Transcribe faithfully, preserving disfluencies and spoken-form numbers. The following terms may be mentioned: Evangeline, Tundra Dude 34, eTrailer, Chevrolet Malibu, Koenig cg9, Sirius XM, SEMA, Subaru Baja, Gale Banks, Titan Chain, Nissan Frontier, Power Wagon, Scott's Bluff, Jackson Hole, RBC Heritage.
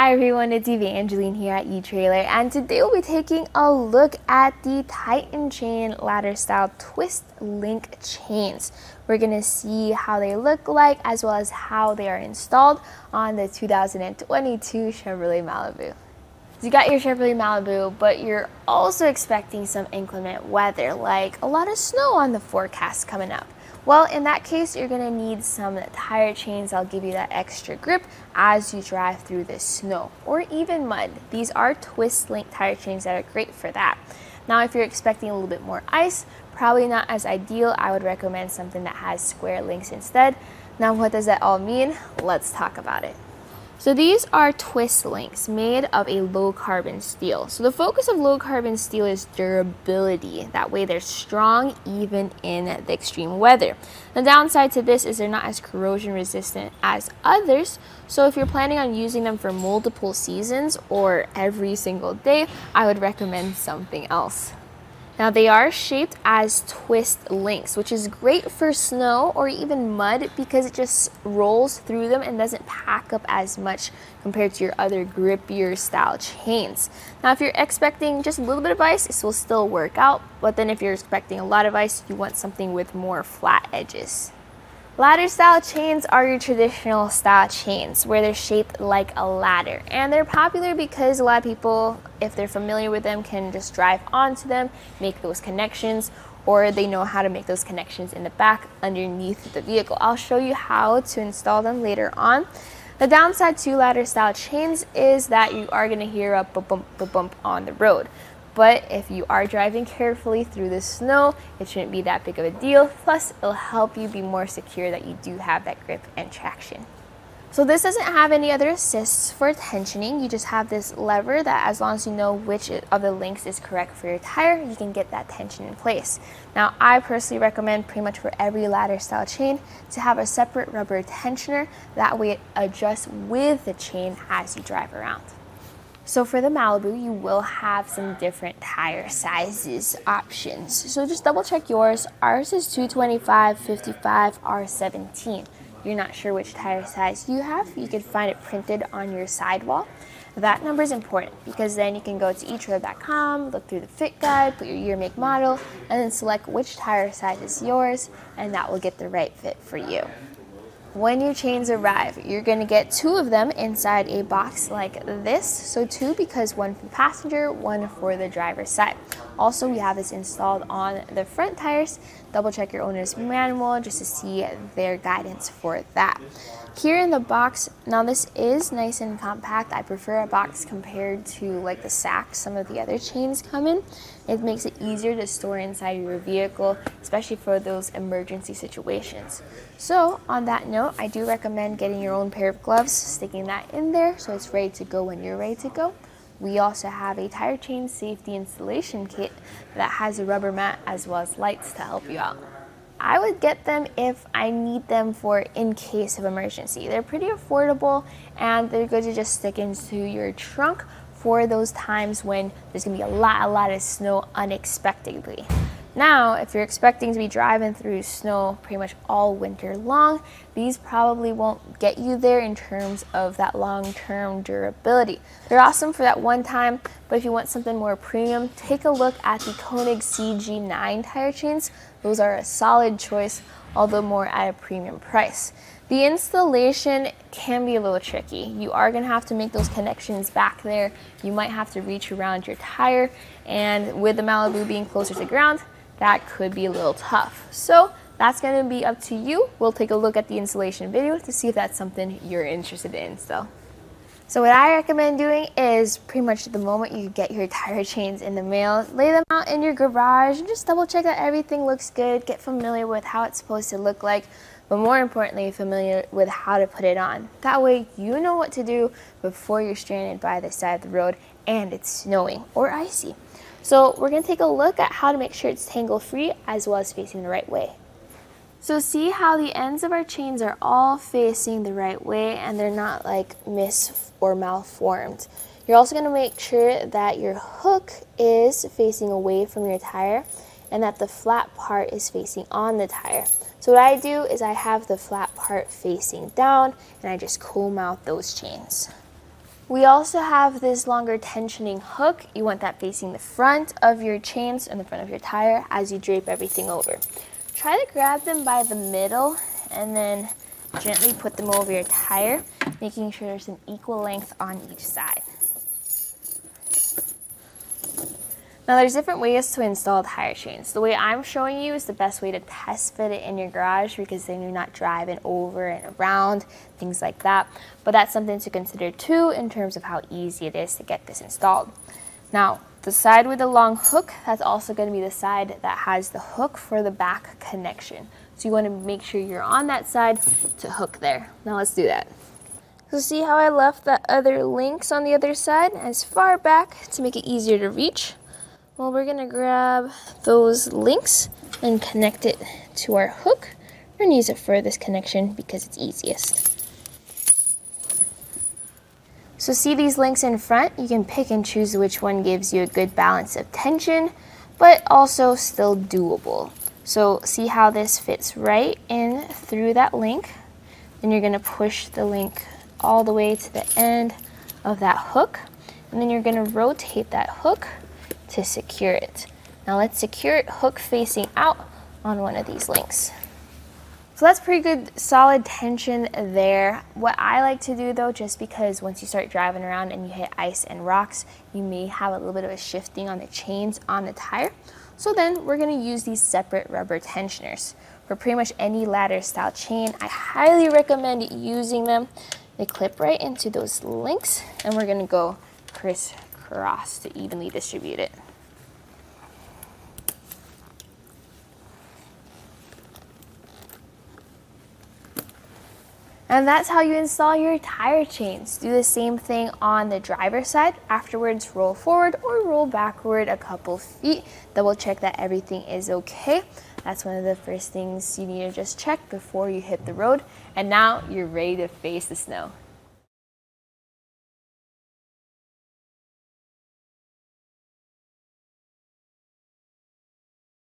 Hi everyone, it's Evangeline here at eTrailer, and today we'll be taking a look at the Titan Chain ladder style twist link chains. We're gonna see how they look like as well as how they are installed on the two thousand twenty-two Chevrolet Malibu. So you got your Chevrolet Malibu, but you're also expecting some inclement weather, like a lot of snow on the forecast coming up. Well, in that case, you're gonna need some tire chains that'll give you that extra grip as you drive through the snow or even mud. These are twist link tire chains that are great for that. Now, if you're expecting a little bit more ice, probably not as ideal. I would recommend something that has square links instead. Now, what does that all mean? Let's talk about it. So these are twist links made of a low carbon steel. So the focus of low carbon steel is durability. That way they're strong even in the extreme weather. The downside to this is they're not as corrosion resistant as others. So if you're planning on using them for multiple seasons or every single day, I would recommend something else. Now they are shaped as twist links, which is great for snow or even mud because it just rolls through them and doesn't pack up as much compared to your other grippier style chains. Now if you're expecting just a little bit of ice, this will still work out, but then if you're expecting a lot of ice, you want something with more flat edges. Ladder style chains are your traditional style chains where they're shaped like a ladder, and they're popular because a lot of people, if they're familiar with them, can just drive onto them, make those connections, or they know how to make those connections in the back underneath the vehicle. I'll show you how to install them later on. The downside to ladder style chains is that you are going to hear a bump, bump, bump on the road. But if you are driving carefully through the snow, it shouldn't be that big of a deal. Plus, it'll help you be more secure that you do have that grip and traction. So this doesn't have any other assists for tensioning. You just have this lever that, as long as you know which of the links is correct for your tire, you can get that tension in place. Now, I personally recommend pretty much for every ladder style chain to have a separate rubber tensioner. That way it adjusts with the chain as you drive around. So for the Malibu, you will have some different tire sizes options. So just double check yours. Ours is two twenty-five, fifty-five, R seventeen. You're not sure which tire size you have, you can find it printed on your sidewall. That number is important because then you can go to e trailer dot com, look through the fit guide, put your year, make, model, and then select which tire size is yours, and that will get the right fit for you. When your chains arrive, you're going to get two of them inside a box like this. So two, because one for passenger, one for the driver's side. Also, we have this installed on the front tires. Double check your owner's manual just to see their guidance for that. Here in the box, now this is nice and compact. I prefer a box compared to like the sack some of the other chains come in. It makes it easier to store inside your vehicle, especially for those emergency situations. So on that note, I do recommend getting your own pair of gloves, sticking that in there so it's ready to go when you're ready to go. We also have a tire chain safety installation kit that has a rubber mat as well as lights to help you out. I would get them if I need them for in case of emergency. They're pretty affordable and they're good to just stick into your trunk for those times when there's gonna be a lot, a lot of snow unexpectedly. Now, if you're expecting to be driving through snow pretty much all winter long, these probably won't get you there in terms of that long-term durability. They're awesome for that one time, but if you want something more premium, take a look at the Koenig C G nine tire chains. Those are a solid choice, although more at a premium price. The installation can be a little tricky. You are gonna have to make those connections back there. You might have to reach around your tire, and with the Malibu being closer to ground, that could be a little tough. So that's gonna be up to you. We'll take a look at the installation video to see if that's something you're interested in still. So what I recommend doing is pretty much the moment you get your tire chains in the mail, lay them out in your garage and just double check that everything looks good, get familiar with how it's supposed to look like, but more importantly, familiar with how to put it on. That way you know what to do before you're stranded by the side of the road and it's snowing or icy. So we're gonna take a look at how to make sure it's tangle free as well as facing the right way. So see how the ends of our chains are all facing the right way and they're not like mis or malformed. You're also gonna make sure that your hook is facing away from your tire and that the flat part is facing on the tire. So what I do is I have the flat part facing down and I just comb out those chains. We also have this longer tensioning hook. You want that facing the front of your chains and the front of your tire as you drape everything over. Try to grab them by the middle and then gently put them over your tire, making sure there's an equal length on each side. Now there's different ways to install tire chains. The way I'm showing you is the best way to test fit it in your garage, because then you're not driving over and around, things like that. But that's something to consider too in terms of how easy it is to get this installed. Now, the side with the long hook, that's also going to be the side that has the hook for the back connection. So you want to make sure you're on that side to hook there. Now let's do that. So see how I left the other links on the other side as far back to make it easier to reach? Well, we're gonna grab those links and connect it to our hook. We're gonna use it for this connection because it's easiest. So see these links in front? You can pick and choose which one gives you a good balance of tension, but also still doable. So see how this fits right in through that link, and you're gonna push the link all the way to the end of that hook, and then you're gonna rotate that hook to secure it. Now let's secure it hook facing out on one of these links. So that's pretty good solid tension there. What I like to do though, just because once you start driving around and you hit ice and rocks, you may have a little bit of a shifting on the chains on the tire. So then we're gonna use these separate rubber tensioners. For pretty much any ladder style chain, I highly recommend using them. They clip right into those links, and we're gonna go criss-cross to evenly distribute it. And that's how you install your tire chains. Do the same thing on the driver's side. Afterwards, roll forward or roll backward a couple feet. Double check that everything is okay. That's one of the first things you need to just check before you hit the road. And now you're ready to face the snow.